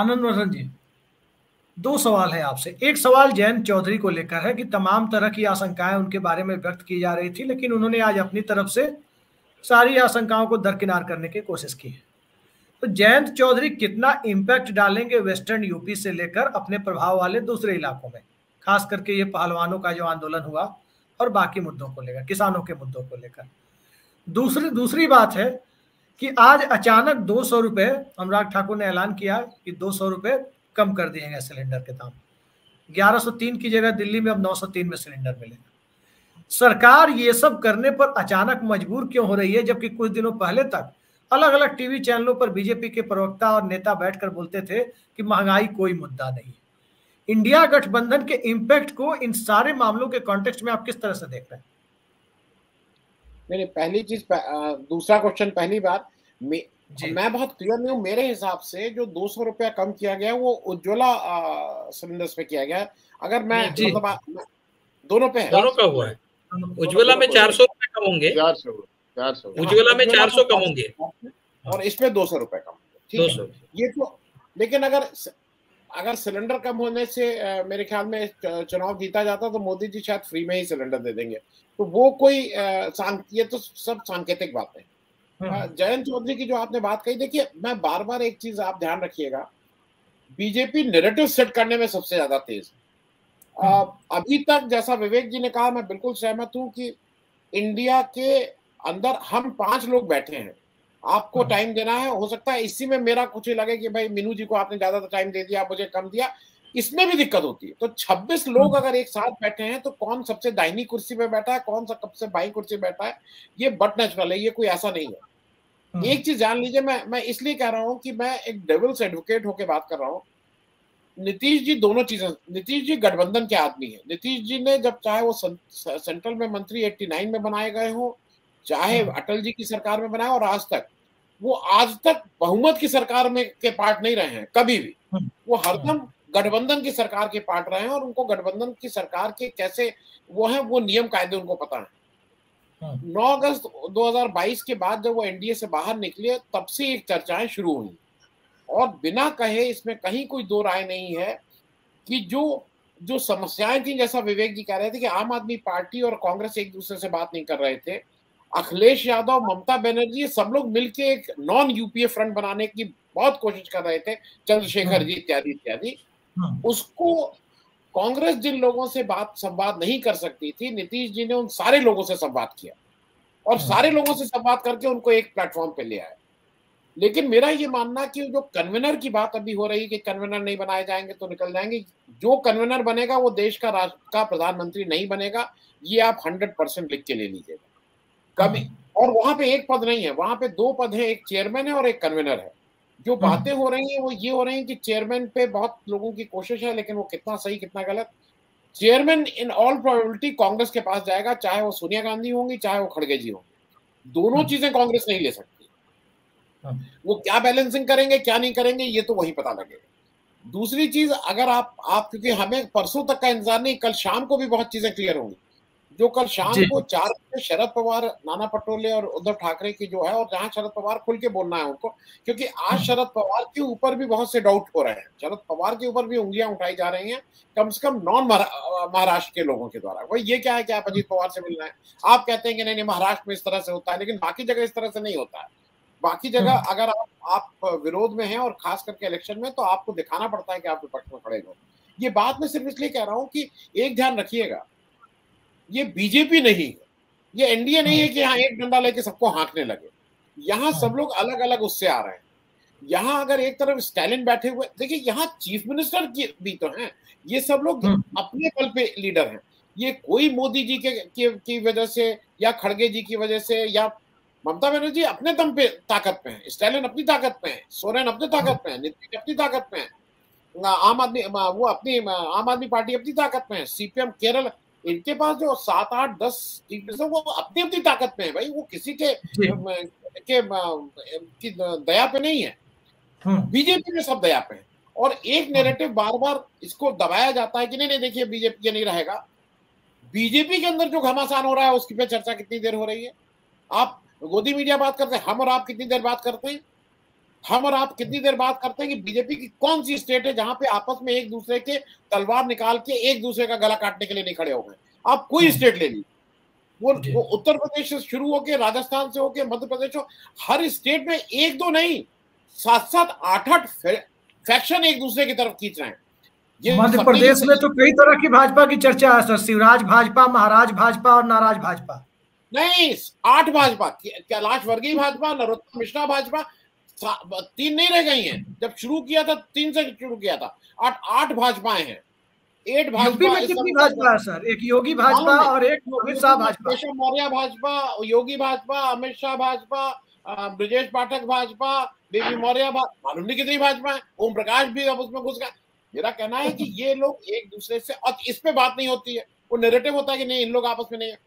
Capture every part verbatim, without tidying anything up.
आनंद रंजन जी, दो सवाल है आपसे। एक सवाल जयंत चौधरी को लेकर है कि तमाम तरह की आशंकाएं उनके बारे में व्यक्त की जा रही थी, लेकिन उन्होंने आज अपनी तरफ से सारी आशंकाओं को दरकिनार करने की कोशिश की है। तो जयंत चौधरी कितना इम्पैक्ट डालेंगे वेस्टर्न यूपी से लेकर अपने प्रभाव वाले दूसरे इलाकों में, खास करके ये पहलवानों का जो आंदोलन हुआ और बाकी मुद्दों को लेकर, किसानों के मुद्दों को लेकर। दूसरी दूसरी बात है कि आज अचानक दो सौ रुपये अनुराग ठाकुर ने ऐलान किया कि दो सौ रुपये कम कर दिए गए सिलेंडर के दाम। ग्यारह सौ तीन की जगह दिल्ली में अब नौ सौ तीन में सिलेंडर मिलेगा। सरकार ये सब करने पर अचानक मजबूर क्यों हो रही है, जबकि कुछ दिनों पहले तक अलग अलग टीवी चैनलों पर बीजेपी के प्रवक्ता और नेता बैठकर बोलते थे कि महंगाई कोई मुद्दा नहीं है। इंडिया गठबंधन के इम्पैक्ट को इन सारे मामलों के कॉन्टेक्स्ट में आप किस तरह से देख रहे हैं? मैंने पहली चीज दूसरा क्वेश्चन, पहली बात मैं, मैं बहुत क्लियर नहीं हूँ। मेरे हिसाब से जो दो सौ रुपया कम किया गया वो उज्ज्वला सिलेंडर्स पे किया गया। अगर मैं मतलब दोनों पे दोनों पे हुआ है। उज्ज्वला में चार सौ रुपये कम होंगे, उज्ज्वला में चार सौ कम होंगे और इसमें दो सौ रुपए कम होंगे। ये तो लेकिन अगर अगर सिलेंडर कम होने से मेरे ख्याल में चुनाव जीता जाता तो मोदी जी शायद फ्री में ही सिलेंडर दे देंगे। तो वो कोई ये तो सब सांकेतिक बात है। जयंत चौधरी की जो आपने बात कही, देखिए मैं बार बार एक चीज आप ध्यान रखिएगा, बीजेपी नैरेटिव सेट करने में सबसे ज्यादा तेज है। अभी तक जैसा विवेक जी ने कहा मैं बिल्कुल सहमत हूँ कि इंडिया के अंदर हम पांच लोग बैठे हैं, आपको टाइम देना है। हो सकता है इसी में मेरा कुछ ही लगे कि भाई मीनू जी को आपने ज्यादा टाइम दे दिया, आप मुझे कम दिया, इसमें भी दिक्कत होती है। तो छब्बीस लोग अगर एक साथ बैठे हैं तो कौन सबसे दाहिनी कुर्सी पे बैठा है, कौन सा सबसे बाई कुर्सी पे बैठा है, ये बट नेचुरल है, ये कोई ऐसा नहीं है। एक चीज जान लीजिए, मैं मैं इसलिए कह रहा हूँ कि मैं एक डेविल्स एडवोकेट होकर बात कर रहा हूँ। नीतीश जी दोनों चीजें, नीतीश जी गठबंधन के आदमी है। नीतीश जी ने जब चाहे वो सेंट्रल में मंत्री एट्टी नाइन में बनाए गए हों, चाहे अटल जी की सरकार में बनाया, और आज तक वो आज तक बहुमत की सरकार में के पार्ट नहीं रहे हैं कभी भी। वो हरदम गठबंधन की सरकार के पार्ट रहे हैं और उनको गठबंधन की सरकार के कैसे वो है वो नियम कायदे उनको पता है। नौ अगस्त दो हज़ार बाईस के बाद जब वो एनडीए से बाहर निकले तब से एक चर्चाएं शुरू हुई और बिना कहे इसमें कहीं कोई दो राय नहीं है कि जो जो समस्याएं थी, जैसा विवेक जी कह रहे थे कि आम आदमी पार्टी और कांग्रेस एक दूसरे से बात नहीं कर रहे थे, अखिलेश यादव, ममता बनर्जी, सब लोग मिलके एक नॉन यूपीए फ्रंट बनाने की बहुत कोशिश कर रहे थे, चंद्रशेखर जी इत्यादि इत्यादि। उसको कांग्रेस जिन लोगों से बात संवाद नहीं कर सकती थी, नीतीश जी ने उन सारे लोगों से संवाद किया और सारे लोगों से संवाद करके उनको एक प्लेटफॉर्म पे ले आया। लेकिन मेरा ये मानना कि जो कन्वेनर की बात अभी हो रही है कि कन्वेनर नहीं बनाए जाएंगे तो निकल जाएंगे, जो कन्वेनर बनेगा वो देश का राष्ट्र का प्रधानमंत्री नहीं बनेगा, ये आप हंड्रेड परसेंट लिख के ले लीजिएगा। कभी और वहां पे एक पद नहीं है, वहां पे दो पद है, एक चेयरमैन है और एक कन्वेनर है। जो बातें हो रही हैं वो ये हो रही हैं कि चेयरमैन पे बहुत लोगों की कोशिश है, लेकिन वो कितना सही कितना गलत। Chairman in all probability Congress के पास जाएगा, चाहे वो सोनिया गांधी होंगी चाहे वो खड़गे जी होंगी। दोनों चीजें कांग्रेस नहीं ले सकती। वो क्या बैलेंसिंग करेंगे क्या नहीं करेंगे ये तो वही पता लगेगा। दूसरी चीज, अगर आप आप क्योंकि हमें परसों तक का इंतजार नहीं, कल शाम को भी बहुत चीजें क्लियर होंगी। जो कल शाम को चार बजे शरद पवार, नाना पटोले और उद्धव ठाकरे की जो है, और जहां शरद पवार खुल के बोलना है उनको, क्योंकि आज शरद पवार के ऊपर भी बहुत से डाउट हो रहे हैं, शरद पवार के ऊपर भी उंगलियां उठाई जा रही हैं कम से कम नॉन महाराष्ट्र के लोगों के द्वारा। वही ये क्या है कि आप अजित पवार से मिल रहे हैं, आप कहते हैं कि नहीं नहीं महाराष्ट्र में इस तरह से होता है, लेकिन बाकी जगह इस तरह से नहीं होता है। बाकी जगह अगर आप, आप विरोध में हैं और खास करके इलेक्शन में, तो आपको दिखाना पड़ता है कि आप विपक्ष में खड़े हो। ये बात मैं सिर्फ इसलिए कह रहा हूँ कि एक ध्यान रखिएगा, ये बीजेपी नहीं है, ये एनडीए नहीं है कि यहाँ एक डंडा लेके सबको हाँकने लगे। यहाँ सब लोग अलग अलग उससे आ रहे हैं। यहाँ अगर एक तरफ स्टालिन बैठे हुए, देखिए यहाँ चीफ मिनिस्टर भी तो हैं, ये सब लोग अपने बल पे लीडर हैं। ये कोई मोदी जी के, के की वजह से या खड़गे जी की वजह से या ममता बनर्जी अपने दम पे ताकत पे है, स्टालिन अपनी ताकत पे है, सोरेन अपनी ताकत पे है, नीतीश अपनी ताकत पे है, आम आदमी वो अपनी आम आदमी पार्टी अपनी ताकत पे है, सीपीएम केरल, इनके पास जो सात आठ दस वो अपनी अपनी ताकत में है भाई। वो किसी के, के की दया पे नहीं है। बीजेपी में सब दया पे है और एक नैरेटिव बार बार इसको दबाया जाता है कि नहीं नहीं देखिए बीजेपी ये नहीं रहेगा। बीजेपी के अंदर जो घमासान हो रहा है उसकी पे चर्चा कितनी देर हो रही है। आप गोदी मीडिया बात करते हैं, हम और आप कितनी देर बात करते हैं। हम और आप कितनी देर बात करते हैं कि बीजेपी की कौन सी स्टेट है जहां पे आपस में एक दूसरे के तलवार निकाल के एक दूसरे का गला काटने के लिए नहीं खड़े हो गए। आप कोई स्टेट ले ली, वो, वो उत्तर प्रदेश से शुरू होके राजस्थान से होके मध्य प्रदेश हो, हर स्टेट में एक दो नहीं सात सात आठ आठ फैक्शन एक दूसरे की तरफ खींच रहे हैं। मध्य प्रदेश में तो कई तरह की भाजपा की चर्चा है सर, शिवराज भाजपा, महाराज भाजपा और नाराज भाजपा, नहीं आठ भाजपा, कैलाश वर्गीय भाजपा, नरोत्तम मिश्रा भाजपा, तीन नहीं रह गई हैं। जब शुरू किया था तीन से शुरू किया था, आठ आठ भाजपाएं हैं, एट भाजपा में कितनी भाजपा है सर? एक योगी भाजपा और एक अमित शाह भाजपा, बेबी मौर्या भाजपा, योगी भाजपा, अमित शाह भाजपा, ब्रिजेश पाठक भाजपा, बेबी मौर्या, मालूम नहीं कितनी भाजपा है, ओम प्रकाश भी अब उसमें घुस गया। मेरा कहना है कि ये लोग एक दूसरे से, और इस पे बात नहीं होती है, वो नैरेटिव होता है कि नहीं इन लोग आपस में नहीं है।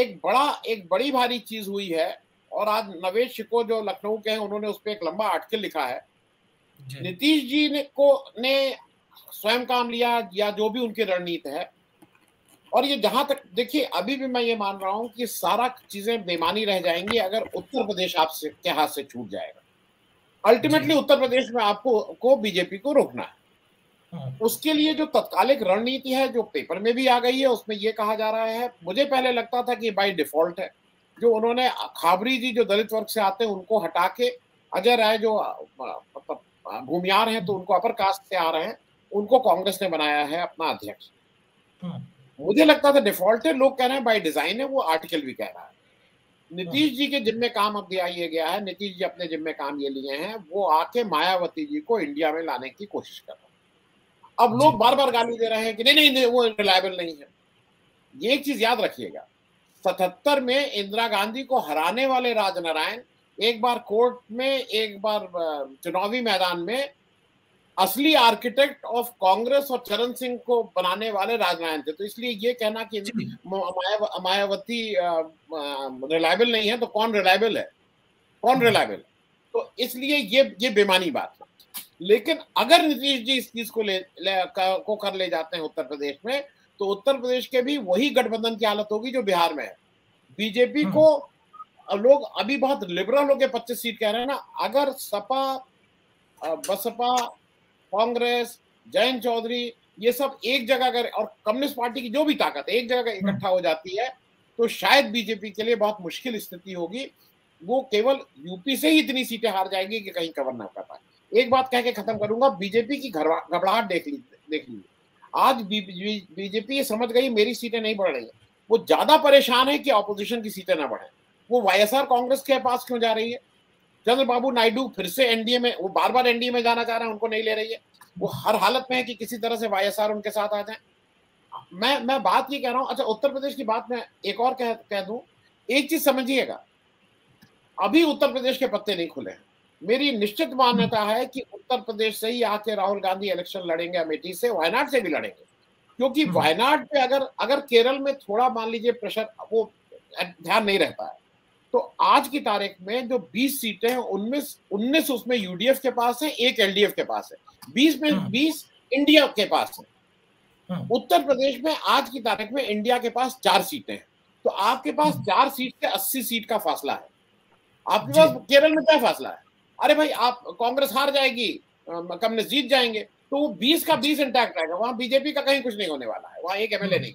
एक बड़ा एक बड़ी भारी चीज हुई है और आज नवेश को जो लखनऊ के हैं उन्होंने उस पर एक लंबा आर्टिकल लिखा है। नीतीश जी ने को ने स्वयं काम लिया या जो भी उनकी रणनीति है, और ये जहां तक देखिए अभी भी मैं ये मान रहा हूं कि सारा चीजें बेमानी रह जाएंगी अगर उत्तर प्रदेश आपसे के हाथ से छूट जाएगा। अल्टीमेटली उत्तर प्रदेश में आपको को बीजेपी को रोकना है, उसके लिए जो तत्कालिक रणनीति है जो पेपर में भी आ गई है उसमें ये कहा जा रहा है, मुझे पहले लगता था कि बाय डिफॉल्ट है, जो उन्होंने खाबरी जी जो दलित वर्ग से आते हैं उनको हटा के, अजय राय जो भूमियार हैं तो उनको अपर कास्ट से आ रहे हैं उनको कांग्रेस ने बनाया है अपना अध्यक्ष। मुझे लगता था डिफॉल्ट है, लोग कह रहे हैं बाय डिजाइन है, वो आर्टिकल भी कह रहा है। नीतीश जी के जिम्मे काम अब दिया गया है, नीतीश जी अपने जिम्मे काम ये लिए हैं, वो आके मायावती जी को इंडिया में लाने की कोशिश कर रहे हैं। अब लोग बार बार गाली दे रहे हैं कि नहीं नहीं, नहीं वो रिलायबल नहीं है। ये एक चीज याद रखिएगा, सतहत्तर में इंदिरा गांधी को हराने वाले राजनारायण एक बार कोर्ट में, एक बार चुनावी मैदान में असली आर्किटेक्ट ऑफ कांग्रेस और चरण सिंह को बनाने वाले राजनारायण थे। तो इसलिए ये कहना कि मायावती रिलायबल नहीं है, तो कौन रिलायबल है, कौन रिलायबल है? तो इसलिए ये ये बेमानी बात है। लेकिन अगर नीतीश जी इस चीज को ले, ले को कर ले जाते हैं उत्तर प्रदेश में, तो उत्तर प्रदेश के भी वही गठबंधन की हालत होगी जो बिहार में है। बीजेपी को लोग अभी बहुत लिबरल होके पच्चीस सीट कह रहे हैं ना, अगर सपा, बसपा, कांग्रेस, जयंत चौधरी ये सब एक जगह अगर, और कम्युनिस्ट पार्टी की जो भी ताकत एक जगह इकट्ठा हो जाती है, तो शायद बीजेपी के लिए बहुत मुश्किल स्थिति होगी। वो केवल यूपी से ही इतनी सीटें हार जाएंगी कि कहीं कवर ना कर पाए। एक बात कह के खत्म करूंगा, बीजेपी की घबराहट देख ली देख ली आज बी, बी, बीजेपी ये समझ गई मेरी सीटें नहीं बढ़ रही है, वो ज्यादा परेशान है कि ऑपोजिशन की सीटें ना बढ़े। वो वाईएसआर कांग्रेस के पास क्यों जा रही है? चंद्रबाबू नायडू फिर से एनडीए में, वो बार बार एनडीए में जाना चाह रहे हैं, उनको नहीं ले रही है। वो हर हालत में है कि किसी तरह से वाईएसआर उनके साथ आ जाए। मैं मैं बात ये कह रहा हूँ। अच्छा, उत्तर प्रदेश की बात मैं एक और कह कह दूं, एक चीज समझिएगा, अभी उत्तर प्रदेश के पत्ते नहीं खुले हैं। मेरी निश्चित मान्यता है कि उत्तर प्रदेश से ही आके राहुल गांधी इलेक्शन लड़ेंगे, अमेठी से, वायनाड से भी लड़ेंगे, क्योंकि वायनाड पे अगर अगर केरल में थोड़ा मान लीजिए प्रेशर, वो ध्यान नहीं रहता है। तो आज की तारीख में जो बीस सीटें हैं उनमें उन्नीस उसमें यूडीएफ के पास है, एक एलडीएफ के पास है, बीस में बीस इंडिया के पास है। उत्तर प्रदेश में आज की तारीख में इंडिया के पास चार सीटें हैं, तो आपके पास चार सीट से अस्सी सीट का फासला है। आपके पास केरल में क्या फासला है? अरे भाई, आप कांग्रेस हार जाएगी, कम्युनिस्ट जीत जाएंगे, तो वो बीस का बीस इंटैक्ट रहेगा। वहां बीजेपी का कहीं कुछ नहीं होने वाला है, वहां एक एमएलए नहीं।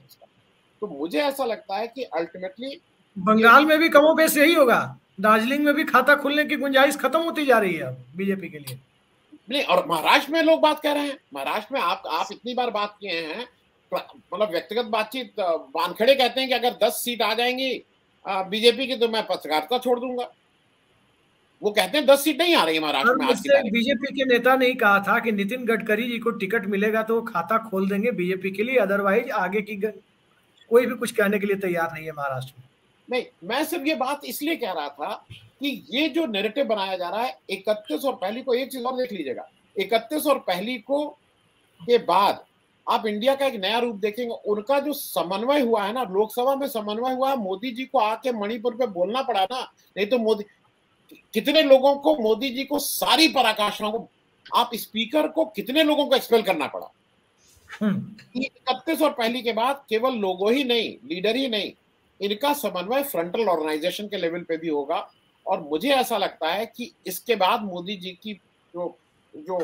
तो मुझे ऐसा लगता है कि अल्टीमेटली बंगाल में भी कमों बेस यही होगा, दार्जिलिंग में भी खाता खुलने की गुंजाइश खत्म होती जा रही है बीजेपी के लिए। नहीं, और महाराष्ट्र में लोग बात कह रहे हैं, महाराष्ट्र में आप आप इतनी बार बात किए हैं, मतलब व्यक्तिगत बातचीत, वानखेड़े कहते हैं कि अगर दस सीट आ जाएंगी बीजेपी की तो मैं पत्रकारिता छोड़ दूंगा। वो कहते हैं दस सीट नहीं आ रही है महाराष्ट्र में आज की। बीजेपी के नेता ने कहा था कि नितिन गडकरी जी को टिकट मिलेगा तो खाता खोल देंगे बीजेपी के लिए, अदरवाइज आगे की कोई भी कुछ कहने के लिए तैयार नहीं है महाराष्ट्र में। नहीं, मैं सिर्फ ये बात इसलिए कह रहा था कि ये जो नैरेटिव बनाया जा रहा है, इकतीस और पहली को एक चीज और देख लीजिएगा, इकतीस और पहली को के बाद आप इंडिया का एक नया रूप देखेंगे। उनका जो समन्वय हुआ है ना, लोकसभा में समन्वय हुआ है, मोदी जी को आके मणिपुर पे बोलना पड़ा ना, नहीं तो मोदी, कितने लोगों को, मोदी जी को सारी पराकाष्ठाओं को, आप स्पीकर को कितने लोगों को एक्सपेल करना पड़ा। इकतीस और पहली के बाद केवल लोगों ही नहीं, लीडर ही नहीं, इनका समन्वय फ्रंटल ऑर्गेनाइजेशन के लेवल पे भी होगा और मुझे ऐसा लगता है कि इसके बाद मोदी जी की जो जो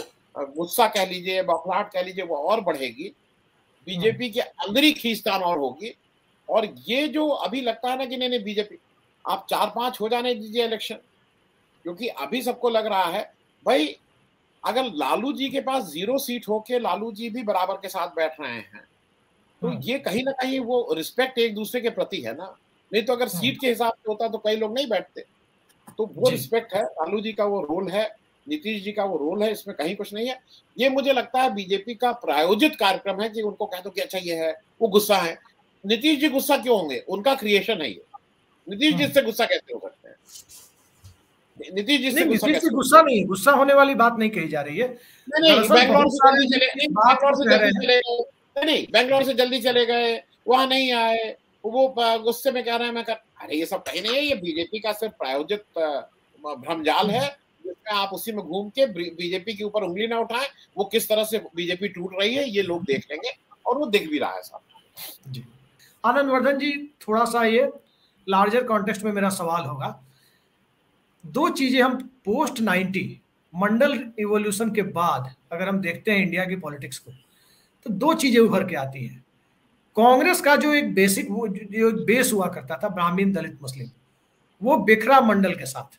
गुस्सा कह लीजिए, बौखलाहट कह लीजिए, वो और बढ़ेगी, बीजेपी के अंदर ही खींचतान और होगी। और ये जो अभी लगता है ना कि नहीं नहीं बीजेपी आप चार पांच हो जाने दीजिए इलेक्शन, क्योंकि अभी सबको लग रहा है भाई अगर लालू जी के पास जीरो सीट होके लालू जी भी बराबर के साथ बैठ रहे हैं तो ये कहीं ना कहीं वो रिस्पेक्ट एक दूसरे के प्रति है ना। नहीं तो अगर सीट के हिसाब से होता तो कई लोग नहीं बैठते। तो वो रिस्पेक्ट है, लालू जी का वो रोल है, नीतीश जी का वो रोल है, इसमें कहीं कुछ नहीं है। ये मुझे लगता है बीजेपी का प्रायोजित कार्यक्रम है कि उनको कह दो कि अच्छा ये है, वो गुस्सा है। नीतीश जी गुस्सा क्यों होंगे? उनका क्रिएशन है ये। नीतीश जी से गुस्सा कैसे हो सकते हैं? नीतीश जी से गुस्सा गुस्सा नहीं, गुस्सा होने वाली बात नहीं कही जा रही है। नहीं, बैंगलोर से जल्दी चले गए, वहां नहीं आए, वो गुस्से में कह रहे हैं मैं कर, अरे ये सब कहीं नहीं है, ये बीजेपी का सिर्फ प्रायोजित भ्रमजाल है जिसमें आप उसी में घूम के बीजेपी के ऊपर उंगली ना उठाएं। वो किस तरह से बीजेपी टूट रही है ये लोग देख लेंगे और वो दिख भी रहा है साहब जी। आनंद वर्धन जी, थोड़ा सा ये लार्जर कॉन्टेक्स्ट में मेरा सवाल होगा। दो चीजें हम पोस्ट नाइन्टी मंडल इवोल्यूशन के बाद अगर हम देखते हैं इंडिया की पॉलिटिक्स को, तो दो चीजें उभर के आती हैं। कांग्रेस का जो एक बेसिक वो जो बेस हुआ करता था ब्राह्मण दलित मुस्लिम, वो बिखरा मंडल के साथ।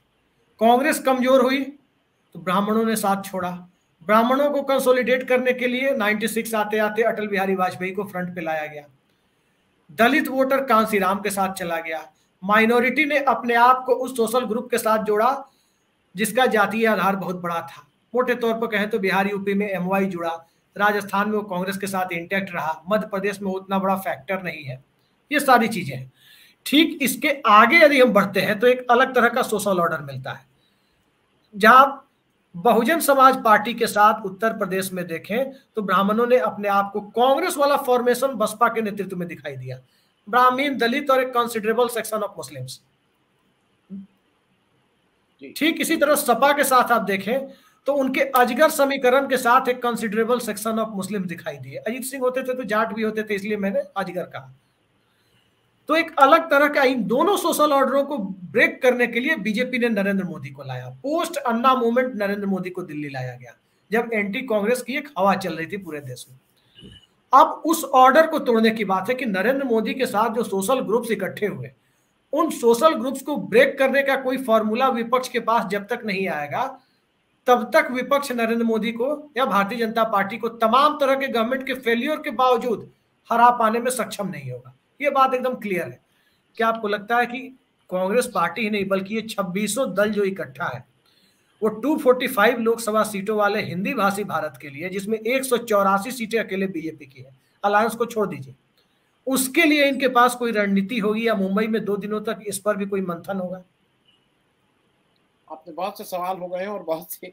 कांग्रेस कमजोर हुई तो ब्राह्मणों ने साथ छोड़ा। ब्राह्मणों को कंसोलिडेट करने के लिए छियानवे आते आते अटल बिहारी वाजपेयी को फ्रंट पे लाया गया। दलित वोटर कांसीराम के साथ चला गया। माइनॉरिटी ने अपने आप को उस सोशल ग्रुप के साथ जोड़ा जिसका जातीय आधार बहुत बड़ा था। मोटे तौर पर कहें तो बिहार यूपी में एमवाई जुड़ा, राजस्थान में वो कांग्रेस के साथ इंटैक्ट रहा, मध्य प्रदेश में उतना बड़ा फैक्टर नहीं है। ये सारी चीजें हैं। ठीक इसके आगे यदि हम बढ़ते हैं तो एक अलग तरह का सोशल ऑर्डर मिलता है, जहां बहुजन समाज पार्टी के साथ उत्तर प्रदेश में देखें तो ब्राह्मणों ने अपने आप को, कांग्रेस वाला फॉर्मेशन बसपा के नेतृत्व में दिखाई दिया, ब्राह्मीण दलित और एक कंसिडरेबल सेक्शन ऑफ मुस्लिम्स। ठीक इसी तरह सपा के साथ आप देखें तो उनके अजगर समीकरण के साथ एक कंसिडरेबल सेक्शन ऑफ मुस्लिम दिखाई दिए। अजीत सिंह होते थे तो जाट भी होते थे, इसलिए मैंने अजगर कहा। तो एक अलग तरह का इन दोनों सोशल ऑर्डरों को ब्रेक करने के लिए बीजेपी ने नरेंद्र मोदी को लाया। पोस्ट अन्ना मूवमेंट नरेंद्र मोदी को दिल्ली लाया गया जब एंटी कांग्रेस की एक हवा चल रही थी पूरे देश में। अब उस ऑर्डर को तोड़ने की बात है कि नरेंद्र मोदी के साथ जो सोशल ग्रुप्स इकट्ठे हुए, उन सोशल ग्रुप्स को ब्रेक करने का कोई फॉर्मूला विपक्ष के पास जब तक नहीं आएगा तब तक विपक्ष नरेंद्र मोदी को या भारतीय जनता पार्टी को तमाम तरह के गवर्नमेंट के फेलियर के बावजूद हरा पाने में सक्षम नहीं होगा। ये बात एकदम क्लियर है। क्या आपको लगता है कि कांग्रेस पार्टी ही नहीं बल्कि ये छब्बीसों दल जो इकट्ठा है वो दो सौ पैंतालीस लोकसभा सीटों वाले हिंदी भाषी भारत के लिए, जिसमें एक सौ चौरासी सीटें अकेले बीजेपी की है, अलायंस को छोड़ दीजिए, उसके लिए इनके पास कोई रणनीति होगी या मुंबई में दो दिनों तक इस पर भी कोई मंथन होगा? आपने बहुत से सवाल हो गए हैं और बहुत सी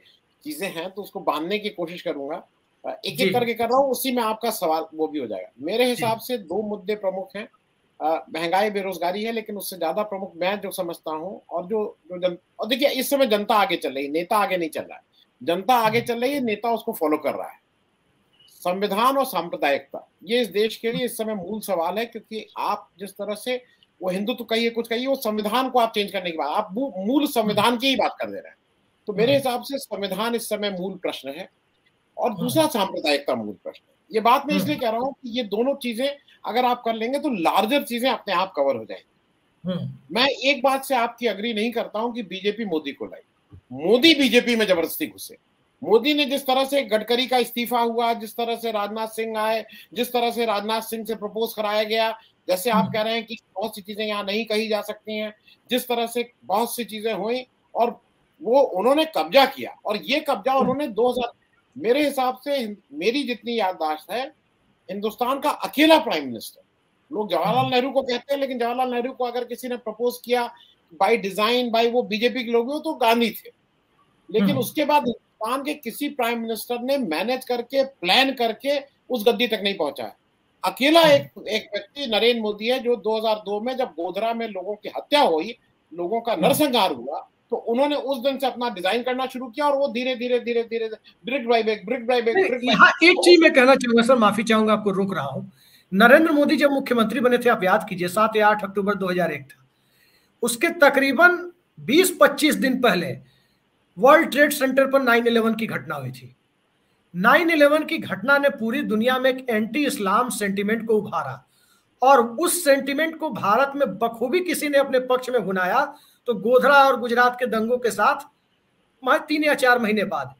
चीजें हैं, तो उसको बांधने की कोशिश करूंगा, एक एक करके कर रहा हूँ, उसी में आपका सवाल वो भी हो जाएगा। मेरे हिसाब से दो मुद्दे प्रमुख हैं, महंगाई बेरोजगारी है, लेकिन उससे ज्यादा प्रमुख मैं जो समझता हूँ और जो जो जन... और देखिए इस समय जनता आगे चल रही है, नेता आगे नहीं चल रहा है। जनता आगे चल रही है, नेता उसको फॉलो कर रहा है। संविधान और सांप्रदायिकता ये इस देश के लिए इस समय मूल सवाल है, क्योंकि आप जिस तरह से वो हिंदुत्व कहिए कुछ कहिए, वो संविधान को आप चेंज करने की बात, आप मूल संविधान की ही बात कर दे रहे हैं। तो मेरे हिसाब से संविधान इस समय मूल प्रश्न है और दूसरा सांप्रदायिकता मूल प्रश्न है। ये बात मैं इसलिए कह रहा हूँ कि ये दोनों चीजें अगर आप कर लेंगे तो लार्जर चीजें अपने आप कवर हो जाएंगी। मैं एक बात से आपकी अग्री नहीं करता हूँ कि बीजेपी मोदी को लाई, मोदी बीजेपी में जबरदस्ती घुसे। मोदी ने जिस तरह से गडकरी का इस्तीफा हुआ, जिस तरह से राजनाथ सिंह आए, जिस तरह से राजनाथ सिंह से प्रपोज कराया गया, जैसे आप कह रहे हैं कि बहुत सी चीजें यहाँ नहीं कही जा सकती हैं, जिस तरह से बहुत सी चीजें हुई और वो उन्होंने कब्जा किया। और ये कब्जा उन्होंने दो हजार, मेरे हिसाब से मेरी जितनी याददाश्त है, हिंदुस्तान का अकेला प्राइम मिनिस्टर, लोग जवाहरलाल नेहरू को कहते हैं लेकिन जवाहरलाल नेहरू को अगर किसी ने प्रपोज किया बाई डिजाइन बाई वो बीजेपी के लोग हो तो गांधी थे, लेकिन उसके बाद हिंदुस्तान के किसी प्राइम मिनिस्टर ने मैनेज करके प्लान करके उस गद्दी तक नहीं पहुंचा। अकेला एक एक व्यक्ति नरेंद्र मोदी है जो दो हजार दो में जब गोधरा में लोगों की हत्या हुई, लोगों का नरसंहार हुआ, तो उन्होंने उस दिन से अपना डिजाइन करना शुरू किया और वो धीरे धीरे धीरे धीरे brick by brick brick by brick. यहाँ एक चीज मैं कहना चाहूंगा सर, माफी चाहूंगा आपको, रोक रहा हूँ। नरेंद्र मोदी जब मुख्यमंत्री बने थे, आप याद कीजिए, सात या आठ अक्टूबर दो हजार एक था, उसके तकरीबन बीस पच्चीस दिन पहले वर्ल्ड ट्रेड सेंटर पर नाइन इलेवन की घटना हुई थी। नाइन इलेवन की घटना ने पूरी दुनिया में एक एंटी इस्लाम सेंटीमेंट को उभारा और उस सेंटीमेंट को भारत में बखूबी किसी ने अपने पक्ष में भुनाया तो गोधरा और गुजरात के दंगों के साथ तीन या चार महीने बाद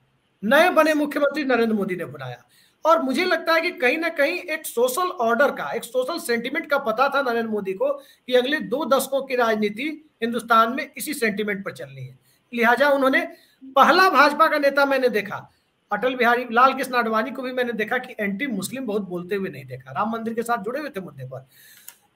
नए बने मुख्यमंत्री नरेंद्र मोदी ने भुनाया। और मुझे लगता है कि कहीं ना कहीं एक सोशल ऑर्डर का, एक सोशल सेंटीमेंट का पता था नरेंद्र मोदी को कि अगले दो दशकों की राजनीति हिंदुस्तान में इसी सेंटीमेंट पर चलनी है। लिहाजा उन्होंने, पहला भाजपा का नेता मैंने देखा, अटल बिहारी लाल कृष्ण आडवाणी को भी मैंने देखा कि एंटी मुस्लिम बहुत बोलते हुए नहीं देखा। राम मंदिर के साथ जुड़े हुए थे मुद्दे पर,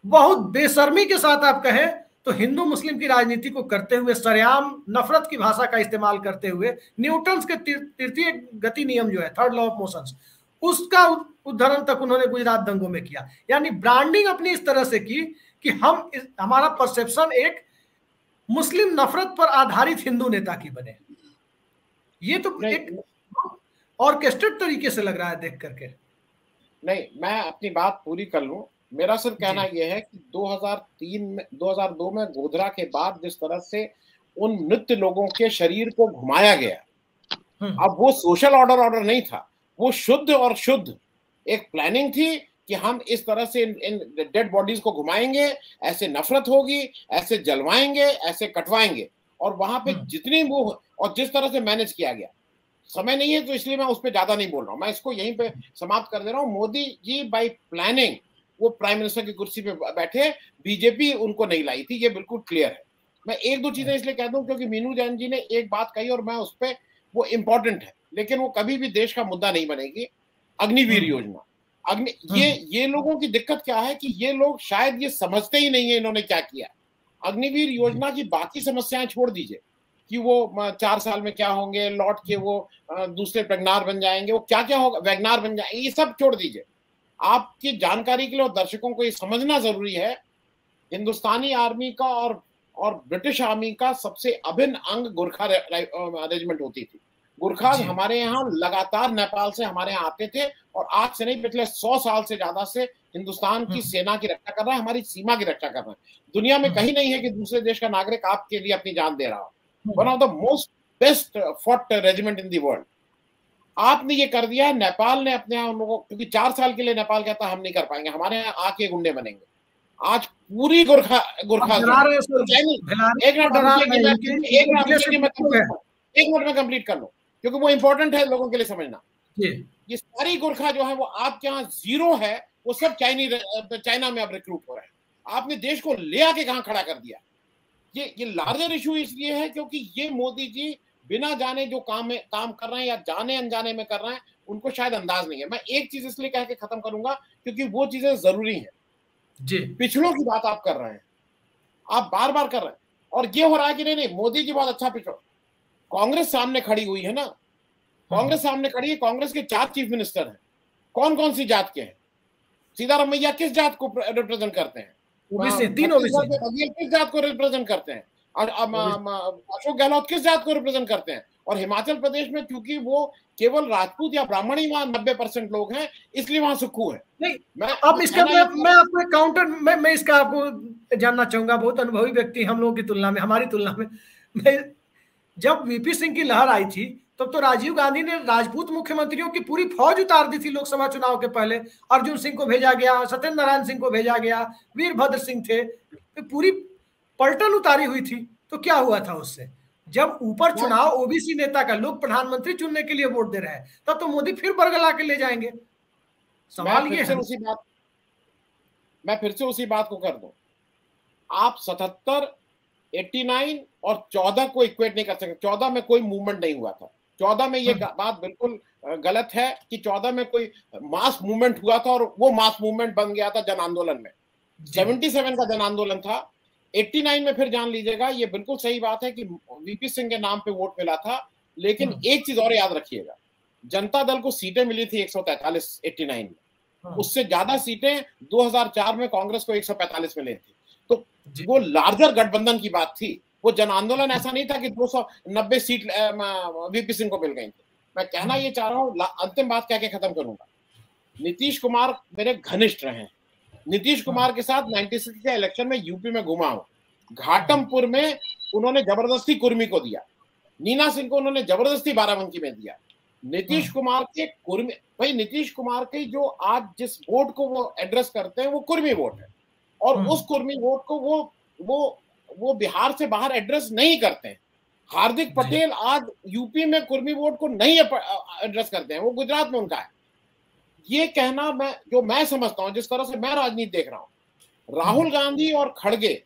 बहुत बेशर्मी के साथ आप कहें तो हिंदू मुस्लिम की राजनीति को करते हुए, सरेआम नफरत की भाषा का इस्तेमाल करते हुए, न्यूटन के तृतीय गति नियम जो है, थर्ड लॉ ऑफ मोशंस, उसका उदाहरण तक उन्होंने गुजरात दंगों में किया। यानी ब्रांडिंग अपनी इस तरह से की कि हम, हमारा परसेप्शन एक मुस्लिम नफरत पर आधारित हिंदू नेता की बने। ये तो एक ऑर्केस्ट्रेट तरीके से लग रहा है देख करके। नहीं, मैं अपनी बात पूरी कर लूं। मेरा सिर्फ कहना यह है कि दो हज़ार तीन में, दो हज़ार दो में गोधरा के बाद जिस तरह से उन नृत्य लोगों के शरीर को घुमाया गया, अब वो सोशल ऑर्डर ऑर्डर नहीं था, वो शुद्ध और शुद्ध एक प्लानिंग थी कि हम इस तरह से इन, इन डेड बॉडीज को घुमाएंगे, ऐसे नफरत होगी, ऐसे जलवाएंगे, ऐसे कटवाएंगे। और वहां पे जितनी वो, और जिस तरह से मैनेज किया गया, समय नहीं है तो इसलिए मैं उस पर ज्यादा नहीं बोल रहा हूँ, मैं इसको यहीं पे समाप्त कर दे रहा हूँ। मोदी जी बाई प्लानिंग वो प्राइम मिनिस्टर की कुर्सी पे बैठे, बीजेपी उनको नहीं लाई थी, ये बिल्कुल क्लियर है। मैं एक दो चीजें इसलिए कह दूं क्योंकि मीनू जैन जी ने एक बात कही और मैं उस पर, वो इम्पोर्टेंट है लेकिन वो कभी भी देश का मुद्दा नहीं बनेगी, अग्निवीर योजना। अग्नि ये ये लोगों की दिक्कत क्या है कि ये लोग शायद ये समझते ही नहीं है इन्होंने क्या किया। अग्निवीर योजना की बाकी समस्याएं छोड़ दीजिए कि वो चार साल में क्या होंगे, लौट के वो दूसरे वैगनार बन जाएंगे, वो क्या क्या होगा, वैगनार बन जाएंगे, ये सब छोड़ दीजिए। आपकी जानकारी के लिए और दर्शकों को ये समझना जरूरी है, हिंदुस्तानी आर्मी का और और ब्रिटिश आर्मी का सबसे अभिन्न अंग गोरखा रेजिमेंट होती थी। गोरखा हमारे यहाँ लगातार नेपाल से हमारे यहाँ आते थे और आज से नहीं, पिछले सौ साल से ज्यादा से हिंदुस्तान की सेना की रक्षा कर रहा है, हमारी सीमा की रक्षा कर रहा है। दुनिया में कहीं नहीं है कि दूसरे देश का नागरिक आपके लिए अपनी जान दे रहा हो। One of the most best fought regiment in the world. आपने ये कर दिया, नेपाल ने अपने यहाँ उन लोगों, क्योंकि चार साल के लिए नेपाल कहता हम नहीं कर पाएंगे, हमारे यहाँ आके गुंडे बनेंगे। आज पूरी गोरखा गोरखा एक मिनट में कंप्लीट कर लो क्योंकि वो इंपॉर्टेंट है लोगों के लिए समझना। ये सारी गोरखा जो है वो आपके यहाँ जीरो है, वो सब चाइनी चाइना में अब रिक्रूट हो रहा है। आपने देश को ले आके कहाँ खड़ा कर दिया। ये ये लार्जर इशू इसलिए है क्योंकि ये मोदी जी बिना जाने जो काम में काम कर रहे हैं या जाने अनजाने में कर रहे हैं, उनको शायद अंदाज नहीं है। मैं एक चीज इसलिए कह के खत्म करूंगा क्योंकि वो चीजें जरूरी हैं जी। पिछड़ों की बात आप कर रहे हैं, आप बार बार कर रहे हैं और ये हो रहा है कि नहीं नहीं मोदी जी बहुत अच्छा पिछड़ो। कांग्रेस सामने खड़ी हुई है ना, कांग्रेस सामने खड़ी है, कांग्रेस के चार चीफ मिनिस्टर हैं, कौन कौन सी जात के हैं? सीतारमैया किस जात को रिप्रेजेंट करते हैं? तीनों किस जात को रिप्रेजेंट करते हैं? और अशोक गहलोत किस जात को रिप्रेजेंट करते हैं? और हिमाचल प्रदेश में क्योंकि वो केवल राजपूत या ब्राह्मण ही वहां नब्बे परसेंट लोग हैं, इसलिए वहां सुक्खू है। नहीं, मैं अब इसका मैं मैं आपको काउंटर मैं मैं इसका आपको जानना चाहूंगा। बहुत अनुभवी व्यक्ति हम लोगों की तुलना में, हमारी तुलना में। मैं जब वीपी सिंह की लहर आई थी तब तो, तो राजीव गांधी ने राजपूत मुख्यमंत्रियों की पूरी फौज उतार दी थी लोकसभा चुनाव के पहले। अर्जुन सिंह को भेजा गया, सत्येंद्र नारायण सिंह को भेजा गया, वीरभद्र सिंह थे, पूरी पलटन उतारी हुई थी। तो क्या हुआ था उससे? जब ऊपर चुनाव ओबीसी नेता का, लोग प्रधानमंत्री चुनने के लिए वोट दे रहे हैं, तब तो मोदी फिर बरगला के ले जाएंगे। सवाल ये है, उसी बात मैं फिर से उसी बात को कर दूं, आप सतहत्तर नवासी और चौदह को इक्वेट नहीं कर सकते। चौदह में कोई मूवमेंट नहीं हुआ था। चौदह में ये बात बिल्कुल गलत है कि चौदह में कोई मास मूवमेंट हुआ था और वो मास मूवमेंट बन गया था जन आंदोलन में। सेवेंटी सेवन का जन आंदोलन था, नवासी में फिर जान लीजिएगा। ये बिल्कुल सही बात है कि वीपी सिंह के नाम पे वोट मिला था, लेकिन एक चीज और याद रखिएगा, जनता दल को सीटें मिली थी एक सौ तैंतालीस नवासी में, उससे ज्यादा सीटें दो हज़ार चार में कांग्रेस को एक सौ पैंतालीस मिली थी। तो वो लार्जर गठबंधन की बात थी, वो जन आंदोलन ऐसा नहीं था कि दो सौ नब्बे सीट वीपी सिंह को मिल गई थी। मैं कहना ये चाह रहा हूँ, अंतिम बात कह के खत्म करूंगा, नीतीश कुमार मेरे घनिष्ठ रहे हैं। नीतीश कुमार के साथ छियानवे के इलेक्शन में यूपी में घुमा हूं, घाटमपुर में उन्होंने जबरदस्ती कुर्मी को दिया, नीना सिंह को उन्होंने जबरदस्ती बाराबंकी में दिया, नीतीश कुमार के कुर्मी, भाई नीतीश कुमार के जो आज जिस वोट को वो एड्रेस करते हैं वो कुर्मी वोट है, और उस कुर्मी वोट को वो वो वो बिहार से बाहर एड्रेस नहीं करते हैं। हार्दिक पटेल आज यूपी में कुर्मी वोट को नहीं एड्रेस करते हैं, वो गुजरात में उनका है। ये कहना मैं जो मैं समझता हूँ, जिस तरह से मैं राजनीति देख रहा हूँ, राहुल गांधी और खड़गे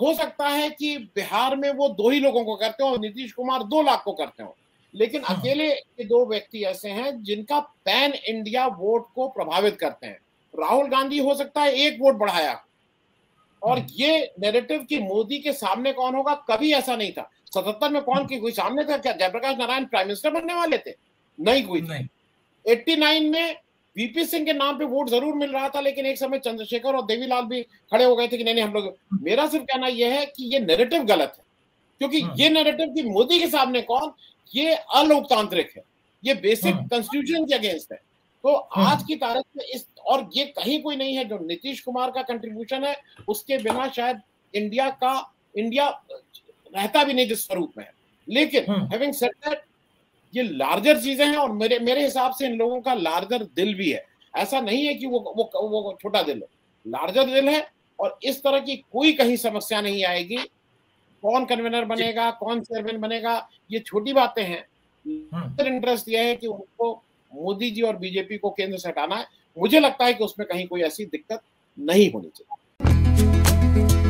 हो सकता है कि बिहार में वो दो ही लोगों को करते हो, नीतीश कुमार दो लाख को करते हो, लेकिन अकेले ये दो व्यक्ति ऐसे हैं जिनका पैन इंडिया वोट को प्रभावित करते हैं। राहुल गांधी हो सकता है एक वोट बढ़ाया, और ये नैरेटिव कि मोदी के सामने कौन होगा, कभी ऐसा नहीं था। सतहत्तर में कौन की कोई सामने था क्या? जयप्रकाश नारायण प्राइम मिनिस्टर बनने वाले थे? नहीं कोई नहीं। एट्टी नाइन में वीपी सिंह के नाम पे वोट जरूर मिल रहा था, लेकिन एक समय चंद्रशेखर और देवीलाल भी खड़े हो गए थे कि नहीं नहीं हम लोग। मेरा सिर्फ कहना यह है कि ये नैरेटिव गलत है, क्योंकि ये नैरेटिव कि मोदी के सामने कौन, ये अलोकतांत्रिक है, ये बेसिक कॉन्स्टिट्यूशन के अगेंस्ट है। तो आज की तारीख में इस, और ये कहीं कोई नहीं है, जो नीतीश कुमार का कंट्रीब्यूशन है उसके बिना शायद इंडिया का इंडिया रहता भी नहीं जिस स्वरूप में है। लेकिन हैविंग सेड दैट, ये लार्जर चीजें हैं, और मेरे मेरे हिसाब से इन लोगों का लार्जर दिल भी है। ऐसा नहीं है कि वो वो वो छोटा दिल है, लार्जर दिल है, और इस तरह की कोई कहीं समस्या नहीं आएगी। कौन कन्वीनर बनेगा, कौन चेयरमैन बनेगा, ये छोटी बातें हैं। इंटरेस्ट यह है कि उनको मोदी जी और बीजेपी को केंद्र से हटाना है। मुझे लगता है कि उसमें कहीं कोई ऐसी दिक्कत नहीं होनी चाहिए।